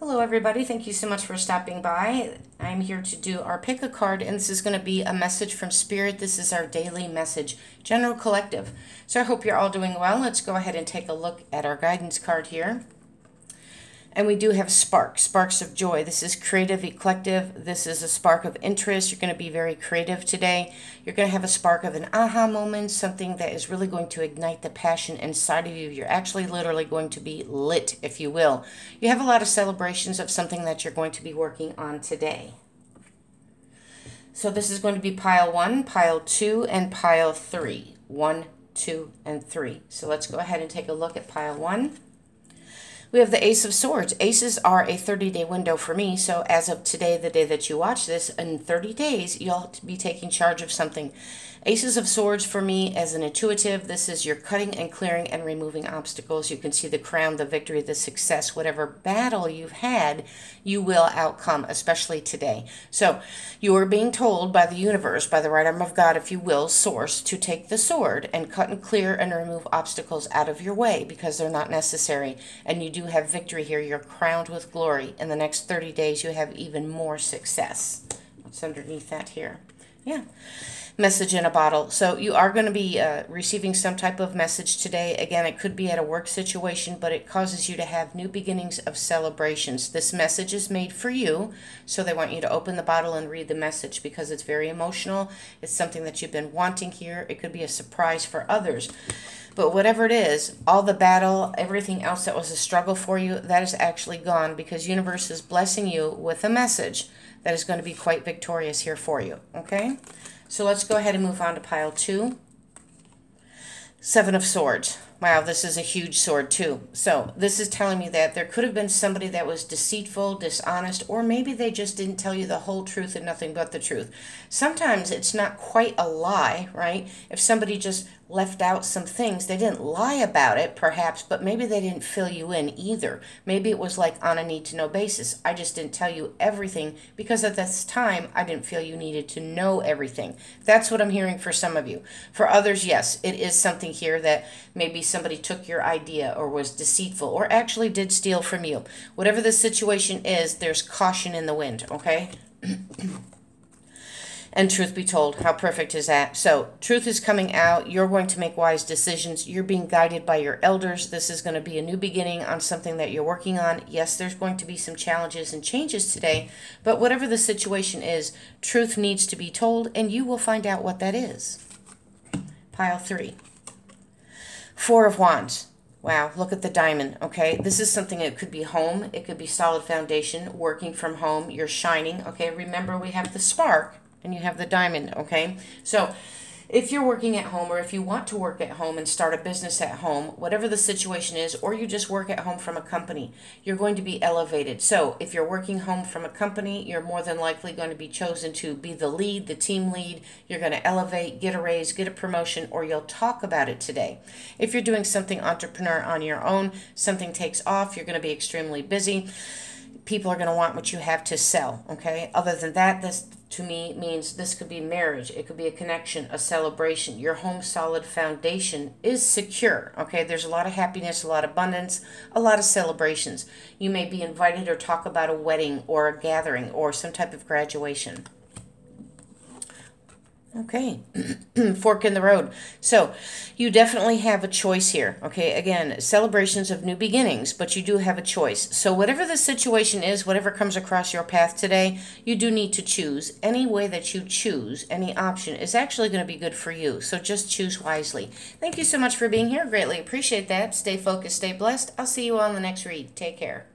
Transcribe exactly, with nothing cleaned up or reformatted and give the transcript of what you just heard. Hello everybody, thank you so much for stopping by. I'm here to do our pick a card, and this is going to be a message from Spirit. This is our daily message, general collective. So I hope you're all doing well. Let's go ahead and take a look at our guidance card here. And we do have spark, sparks of joy. This is creative, eclectic. This is a spark of interest. You're going to be very creative today. You're going to have a spark of an aha moment, something that is really going to ignite the passion inside of you. You're actually literally going to be lit, if you will. You have a lot of celebrations of something that you're going to be working on today. So this is going to be pile one, pile two, and pile three. One, two, and three. So let's go ahead and take a look at pile one. We have the Ace of Swords. Aces are a thirty-day window for me, so as of today, the day that you watch this, in thirty days, you'll be taking charge of something. Aces of Swords for me as an intuitive, this is your cutting and clearing and removing obstacles. You can see the crown, the victory, the success, whatever battle you've had, you will outcome, especially today. So you are being told by the universe, by the right arm of God, if you will, source, to take the sword and cut and clear and remove obstacles out of your way because they're not necessary. And you do have victory here. You're crowned with glory. In the next thirty days, you have even more success. What's underneath that here? Yeah. Message in a bottle. So you are going to be uh, receiving some type of message today. Again, it could be at a work situation, but it causes you to have new beginnings of celebrations. This message is made for you, so they want you to open the bottle and read the message because it's very emotional. It's something that you've been wanting here. It could be a surprise for others. But whatever it is, all the battle, everything else that was a struggle for you, that is actually gone because universe is blessing you with a message that is going to be quite victorious here for you, okay? So let's go ahead and move on to pile two. Seven of Swords. Wow, this is a huge sword too. So this is telling me that there could have been somebody that was deceitful, dishonest, or maybe they just didn't tell you the whole truth and nothing but the truth. Sometimes it's not quite a lie, right? If somebody just left out some things, they didn't lie about it perhaps, but maybe they didn't fill you in either. Maybe it was like on a need-to-know basis. I just didn't tell you everything because at this time I didn't feel you needed to know everything. That's what I'm hearing for some of you. For others, yes, it is something here that maybe somebody took your idea or was deceitful or actually did steal from you. Whatever the situation is, there's caution in the wind, okay? And truth be told, how perfect is that? So truth is coming out. You're going to make wise decisions. You're being guided by your elders. This is going to be a new beginning on something that you're working on. Yes, there's going to be some challenges and changes today, but whatever the situation is, truth needs to be told, and you will find out what that is. Pile three. Four of Wands. Wow, look at the diamond, okay? This is something that could be home. It could be solid foundation, working from home. You're shining, okay? Remember, we have the spark and you have the diamond, okay? So if you're working at home or if you want to work at home and start a business at home, whatever the situation is, or you just work at home from a company, you're going to be elevated. So if you're working home from a company, you're more than likely going to be chosen to be the lead, the team lead. You're going to elevate, get a raise, get a promotion, or you'll talk about it today. If you're doing something entrepreneur on your own, something takes off, you're going to be extremely busy. People are going to want what you have to sell, okay? Other than that, this to me means this could be marriage. It could be a connection, a celebration. Your home solid foundation is secure, okay? There's a lot of happiness, a lot of abundance, a lot of celebrations. You may be invited or talk about a wedding or a gathering or some type of graduation. Okay, fork in the road. So you definitely have a choice here. Okay, again, celebrations of new beginnings, but you do have a choice. So whatever the situation is, whatever comes across your path today, you do need to choose. Any way that you choose, any option is actually going to be good for you. So just choose wisely. Thank you so much for being here. Greatly appreciate that. Stay focused, stay blessed. I'll see you all in the next read. Take care.